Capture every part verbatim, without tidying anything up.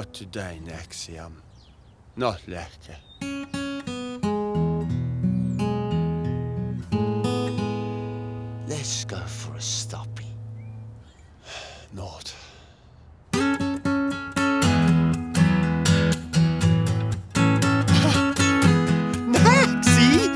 Not today, Naxiom. Not later. Let's go for a stoppy. Not. Naxi!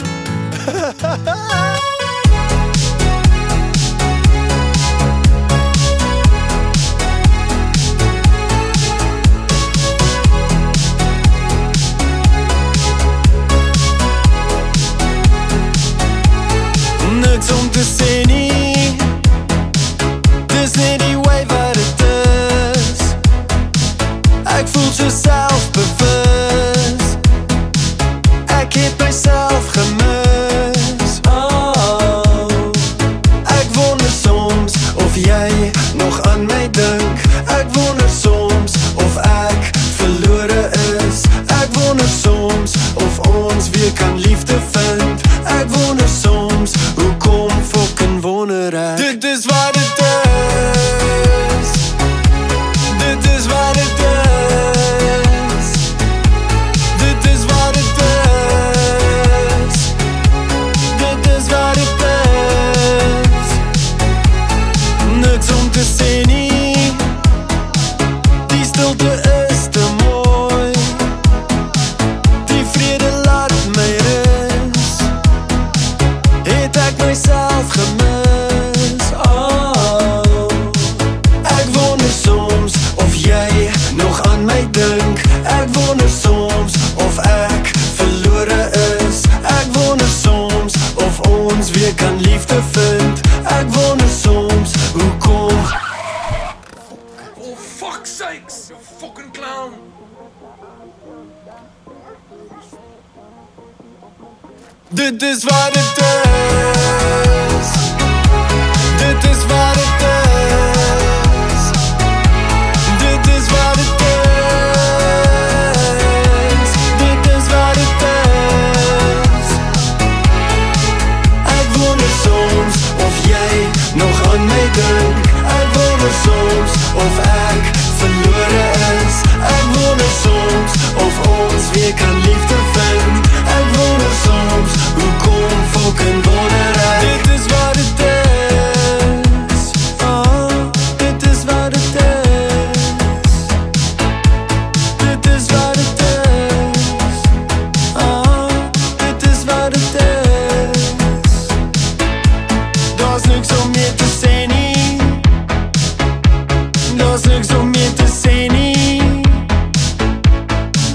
Naxiom does any, does any way but it does. Ek voel so selfbewus, ek het myself gemis. Oh, ek wonder soms of jy nog aan my dink. Ek wonder soms of ek verlore is. Ek wonder soms of ons weer kan liefde vind. Ek wonder soms hoe dit is wat het is. Dit is wat het is. Dit is wat het is. Dit is wat het is. Niks om te sê nie. Die stilte is te mooi. Die vrede laat my rus. Het ek myself gemis. Ek kan liefde vind. Ek wonder soms hoe kom. Oh, fuck's sakes, you fucking clown. Dit is wat het is. Dit is wat het is. Dit is wat het is. Dit is wat het is. Nog aan my dink. Ek wonder soms of ek verlore is. Ek wonder soms of ons weer kan liefde vind. Ek wonder soms hoe kom fucking wonder ek. Dit is wat het is. Oh, dit is wat het is. Dit is wat het is. Oh, dit is wat het is. Daar's niks om meer te sê nie. Daar's niks om meer te sê nie.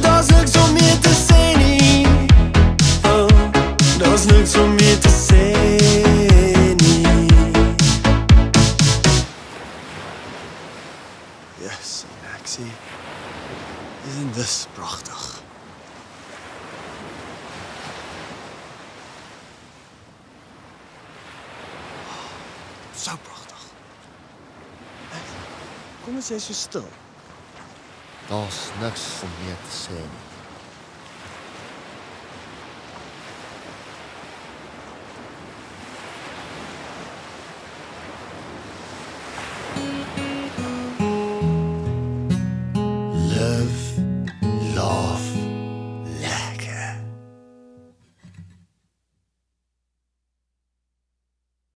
Daar's niks om meer te sê nie. Oh, daar's niks om meer te sê nie. Yes, Naxi, isn't this prachtig? So prachtig. Kom eens even stil. Daar's niks om meer te sê nie.